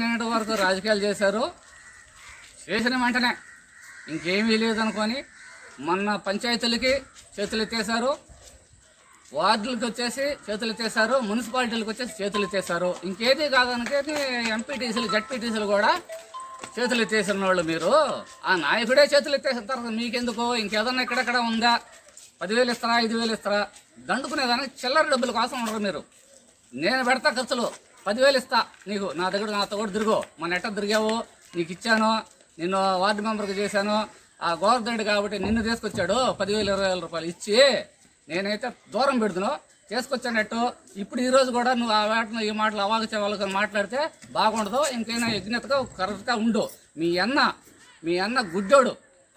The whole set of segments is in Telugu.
నిన్నటి వరకు రాజకీయాలు చేశారు, చేసిన వెంటనే ఇంకేమీ లేదనుకొని మొన్న పంచాయతీలకి చేతులు ఎత్తేశారు, వార్డులకు వచ్చేసి చేతులు ఎత్తేశారు, మున్సిపాలిటీలకు వచ్చేసి చేతులు ఎత్తేశారు. ఇంకేది కాదనుకేది ఎంపీటీసీలు జడ్పీటీసీలు కూడా చేతులు ఎత్తేసిన వాళ్ళు. మీరు ఆ నాయకుడే చేతులు ఎత్తేసిన తర్వాత మీకెందుకు ఇంకేదన్నా ఎక్కడెక్కడ ఉందా? 10,000 ఇస్తారా, 5,000 ఇస్తారా దండుకునేదాన్ని చిల్లర డబ్బుల కోసం ఉండరు మీరు. నేను పెడతా ఖర్చులు, 10,000 ఇస్తా నీకు, నా దగ్గర నాతో కూడా తిరుగు, మన ఎట్ట తిరిగావు, నీకు ఇచ్చాను, నిన్ను వార్డు మెంబర్కి చేశాను, ఆ గవర్నమెంట్ కాబట్టి నిన్ను తీసుకొచ్చాడు, 10,000 20,000 రూపాయలు ఇచ్చి నేనైతే దూరం పెడుతున్నా తీసుకొచ్చానట్టు. ఇప్పుడు ఈరోజు కూడా నువ్వు ఆ వాటిని ఈ మాటలు అవాగచ్చే వాళ్ళకని మాట్లాడితే బాగుండదు. ఇంకైనా యజ్ఞతగా కరెక్ట్గా ఉండు. మీ అన్న గుడ్డోడు,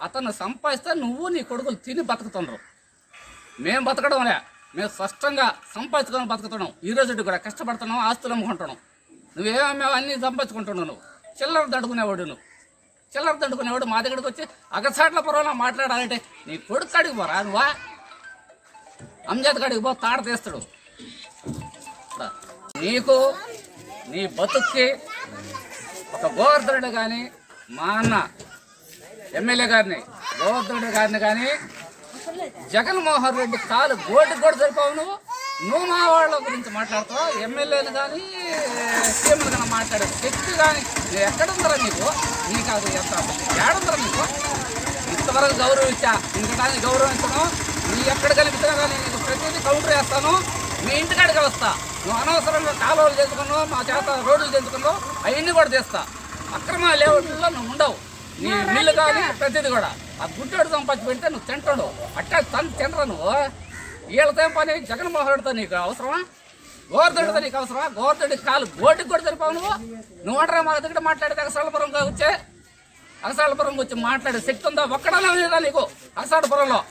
అతను సంపాదిస్తే నువ్వు నీ కొడుకులు తిని బతుకుతున్నారు. మేము బతకడంలే, మేము స్పష్టంగా సంపాదించుకొని బతుకుతున్నాం. ఈ రోజు కూడా కష్టపడుతున్నాం, ఆస్తులు అమ్ముకుంటున్నాం, నువ్వేమేమో అన్నీ సంపాదించుకుంటున్నావు. నువ్వు చిల్లర దండుకునేవాడు, మా దగ్గరికి వచ్చి అగసాట్ల పొరవలా మాట్లాడాలంటే నీ కొడుకు కాడికి పోరా, నువ్వా అంజాత్ కాడికి పో, తాడ తీస్తాడు నీకు. నీ బతుక్కి ఒక గోవర్ధనుడు కానీ, మా అన్న ఎమ్మెల్యే గారిని, గోవర్ధనుడు గారిని కానీ, జగన్మోహన్ రెడ్డి కాలు గోటు కూడా సరిపోవు. నువ్వు మా వాళ్ళ గురించి మాట్లాడుతావు, ఎమ్మెల్యేలు కానీ సీఎంలు కానీ మాట్లాడే శక్తి కానీ ఎక్కడుందరా నీకు? నీకు అది ఏడుందరా నీకు? ఇంతవరకు గౌరవించా, ఇంకటాన్ని గౌరవించను. నీ ఎక్కడ కలిపితే కానీ నీకు ప్రతిదీ కౌంటర్ వేస్తాను, మీ ఇంటికాడికి వస్తా. నువ్వు అనవసరంగా కాలువలు చేసుకున్నావు, మా చేత రోడ్లు చేసుకున్నావు, అవన్నీ కూడా చేస్తా. అక్రమ లేవట్లో నువ్వు ఉండవు, నీ నీళ్ళు కానీ ప్రతిదీ కూడా. ఆ గుడ్డోడు సంపాదించి పెడితే నువ్వు తింటాడు, అట్టా తను తినరా నువ్వు. వీళ్ళతో పని జగన్మోహన్ రెడ్డితో నీకు అవసరమా? గోవర్ధనుడితో నీకు అవసరమా? గోవర్ధనుడి కాలు గోటికి కూడా సరిపోవు నువ్వు. నువ్వు అంటారా మా దగ్గర మాట్లాడితే అగసాలపురంగా వచ్చే, అగసాలపురంకి వచ్చి మాట్లాడే శక్తి ఉందా? ఒక్కడలా లేదా నీకు అగసాలపురంలో?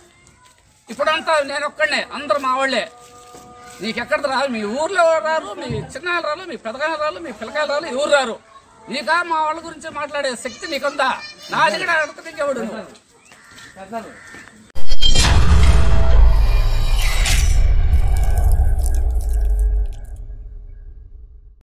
ఇప్పుడంతా నేను ఒక్కడనే, అందరు మా వాళ్ళే. నీకెక్కడ రాదు, మీ ఊర్లో రారు, మీ చిన్నాళ్ళు రాలు, మీ పెదగాళ్ళు రాలు, మీ పిల్లకాయలు రాలు, ఎవరు రారు. నీకా మా వాళ్ళ గురించి మాట్లాడే శక్తి నీకుందా? నా దగ్గర అడుగుతుంది ఇంకెవడు.